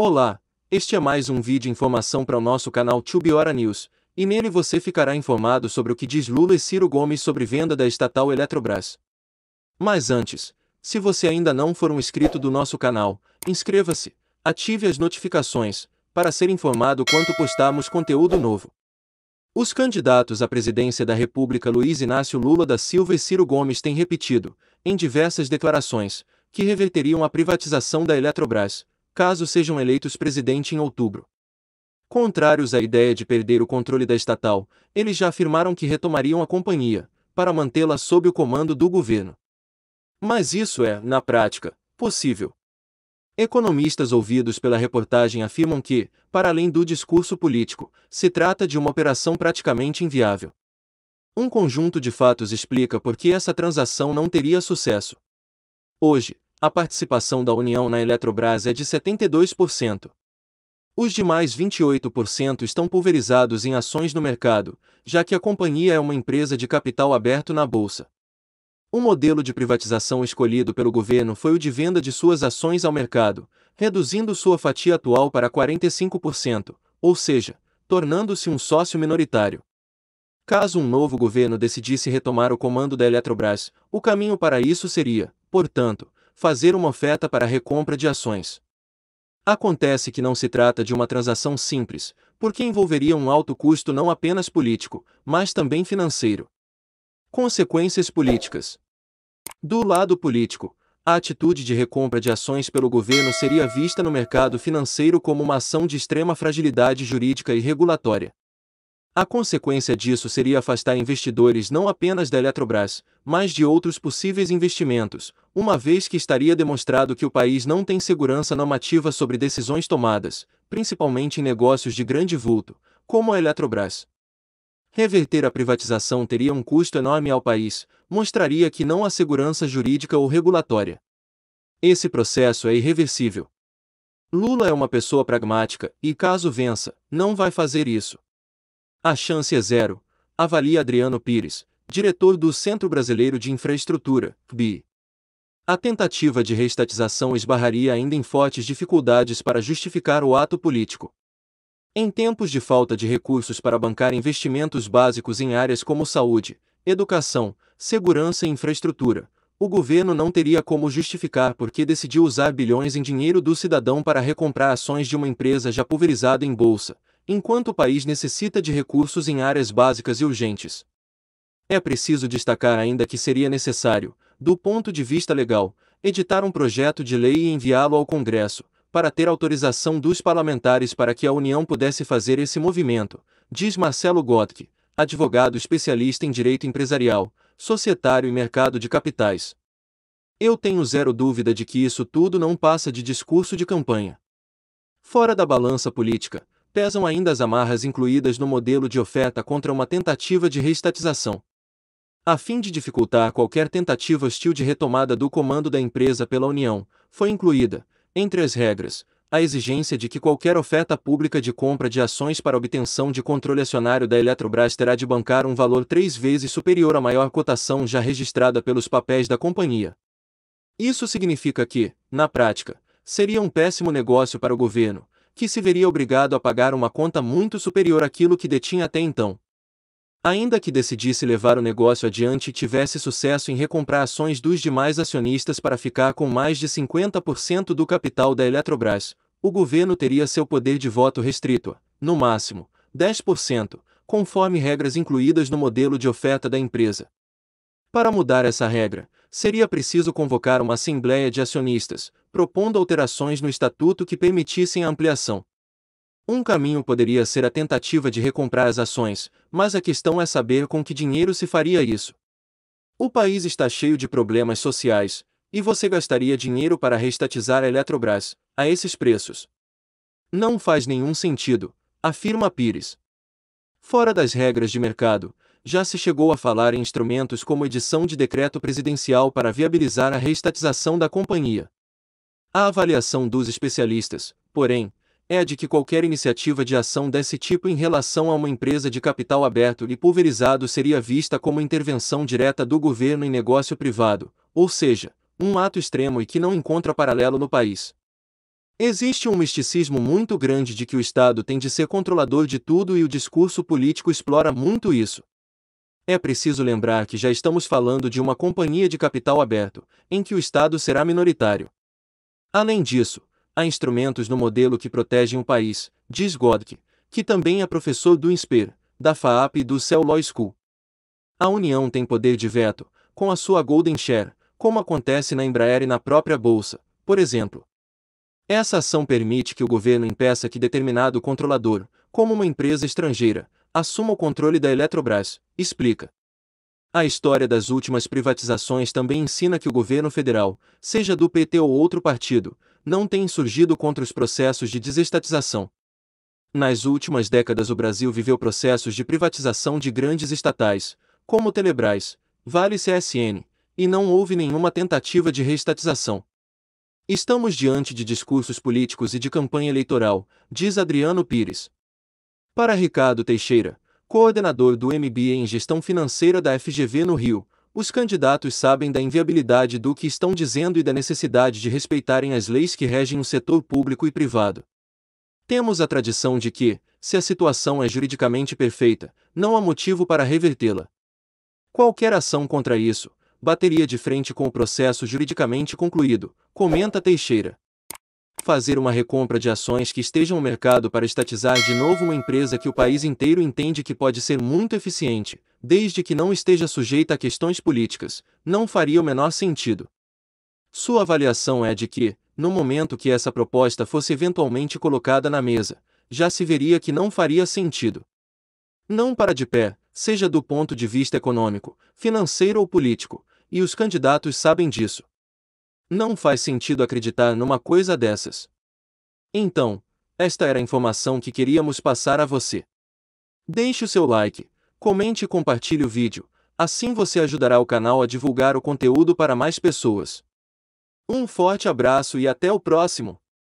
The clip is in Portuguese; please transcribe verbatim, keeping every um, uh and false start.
Olá, este é mais um vídeo informação para o nosso canal Tube Hora News, e nele você ficará informado sobre o que diz Lula e Ciro Gomes sobre venda da estatal Eletrobras. Mas antes, se você ainda não for um inscrito do nosso canal, inscreva-se, ative as notificações, para ser informado quando postarmos conteúdo novo. Os candidatos à presidência da República Luiz Inácio Lula da Silva e Ciro Gomes têm repetido, em diversas declarações, que reverteriam a privatização da Eletrobras, caso sejam eleitos presidente em outubro. Contrários à ideia de perder o controle da estatal, eles já afirmaram que retomariam a companhia, para mantê-la sob o comando do governo. Mas isso é, na prática, possível. Economistas ouvidos pela reportagem afirmam que, para além do discurso político, se trata de uma operação praticamente inviável. Um conjunto de fatos explica por que essa transação não teria sucesso. Hoje, a participação da União na Eletrobras é de setenta e dois por cento. Os demais vinte e oito por cento estão pulverizados em ações no mercado, já que a companhia é uma empresa de capital aberto na Bolsa. O modelo de privatização escolhido pelo governo foi o de venda de suas ações ao mercado, reduzindo sua fatia atual para quarenta e cinco por cento, ou seja, tornando-se um sócio minoritário. Caso um novo governo decidisse retomar o comando da Eletrobras, o caminho para isso seria, portanto, fazer uma oferta para recompra de ações. Acontece que não se trata de uma transação simples, porque envolveria um alto custo não apenas político, mas também financeiro. Consequências políticas. Do lado político, a atitude de recompra de ações pelo governo seria vista no mercado financeiro como uma ação de extrema fragilidade jurídica e regulatória. A consequência disso seria afastar investidores não apenas da Eletrobras, mas de outros possíveis investimentos, uma vez que estaria demonstrado que o país não tem segurança normativa sobre decisões tomadas, principalmente em negócios de grande vulto, como a Eletrobras. Reverter a privatização teria um custo enorme ao país, mostraria que não há segurança jurídica ou regulatória. Esse processo é irreversível. Lula é uma pessoa pragmática e, caso vença, não vai fazer isso. A chance é zero, avalia Adriano Pires, diretor do Centro Brasileiro de Infraestrutura, C B I. A tentativa de reestatização esbarraria ainda em fortes dificuldades para justificar o ato político. Em tempos de falta de recursos para bancar investimentos básicos em áreas como saúde, educação, segurança e infraestrutura, o governo não teria como justificar porque decidiu usar bilhões em dinheiro do cidadão para recomprar ações de uma empresa já pulverizada em bolsa, enquanto o país necessita de recursos em áreas básicas e urgentes. É preciso destacar ainda que seria necessário, do ponto de vista legal, editar um projeto de lei e enviá-lo ao Congresso, para ter autorização dos parlamentares para que a União pudesse fazer esse movimento, diz Marcelo Godke, advogado especialista em direito empresarial, societário e mercado de capitais. Eu tenho zero dúvida de que isso tudo não passa de discurso de campanha. Fora da balança política, pesam ainda as amarras incluídas no modelo de oferta contra uma tentativa de reestatização. A fim de dificultar qualquer tentativa hostil de retomada do comando da empresa pela União, foi incluída, entre as regras, a exigência de que qualquer oferta pública de compra de ações para obtenção de controle acionário da Eletrobras terá de bancar um valor três vezes superior à maior cotação já registrada pelos papéis da companhia. Isso significa que, na prática, seria um péssimo negócio para o governo, que se veria obrigado a pagar uma conta muito superior àquilo que detinha até então. Ainda que decidisse levar o negócio adiante e tivesse sucesso em recomprar ações dos demais acionistas para ficar com mais de cinquenta por cento do capital da Eletrobras, o governo teria seu poder de voto restrito a, no máximo, dez por cento, conforme regras incluídas no modelo de oferta da empresa. Para mudar essa regra, seria preciso convocar uma assembleia de acionistas, propondo alterações no estatuto que permitissem a ampliação. Um caminho poderia ser a tentativa de recomprar as ações, mas a questão é saber com que dinheiro se faria isso. O país está cheio de problemas sociais, e você gastaria dinheiro para reestatizar a Eletrobras, a esses preços. Não faz nenhum sentido, afirma Pires. Fora das regras de mercado, já se chegou a falar em instrumentos como edição de decreto presidencial para viabilizar a reestatização da companhia. A avaliação dos especialistas, porém, é a de que qualquer iniciativa de ação desse tipo em relação a uma empresa de capital aberto e pulverizado seria vista como intervenção direta do governo em negócio privado, ou seja, um ato extremo e que não encontra paralelo no país. Existe um misticismo muito grande de que o Estado tem de ser controlador de tudo e o discurso político explora muito isso. É preciso lembrar que já estamos falando de uma companhia de capital aberto, em que o Estado será minoritário. Além disso, há instrumentos no modelo que protegem o país, diz Godke, que também é professor do INSPER, da FAAP e do Cell Law School. A União tem poder de veto, com a sua Golden Share, como acontece na Embraer e na própria Bolsa, por exemplo. Essa ação permite que o governo impeça que determinado controlador, como uma empresa estrangeira, assuma o controle da Eletrobras, explica. A história das últimas privatizações também ensina que o governo federal, seja do P T ou outro partido, não tem insurgido contra os processos de desestatização. Nas últimas décadas o Brasil viveu processos de privatização de grandes estatais, como Telebrás, Vale e C S N, e não houve nenhuma tentativa de reestatização. Estamos diante de discursos políticos e de campanha eleitoral, diz Adriano Pires. Para Ricardo Teixeira, coordenador do M B A em Gestão Financeira da F G V no Rio, os candidatos sabem da inviabilidade do que estão dizendo e da necessidade de respeitarem as leis que regem o setor público e privado. Temos a tradição de que, se a situação é juridicamente perfeita, não há motivo para revertê-la. Qualquer ação contra isso bateria de frente com o processo juridicamente concluído, comenta Teixeira. Fazer uma recompra de ações que estejam no mercado para estatizar de novo uma empresa que o país inteiro entende que pode ser muito eficiente, desde que não esteja sujeita a questões políticas, não faria o menor sentido. Sua avaliação é de que, no momento que essa proposta fosse eventualmente colocada na mesa, já se veria que não faria sentido. Não para de pé, seja do ponto de vista econômico, financeiro ou político, e os candidatos sabem disso. Não faz sentido acreditar numa coisa dessas. Então, esta era a informação que queríamos passar a você. Deixe o seu like, comente e compartilhe o vídeo, assim você ajudará o canal a divulgar o conteúdo para mais pessoas. Um forte abraço e até o próximo!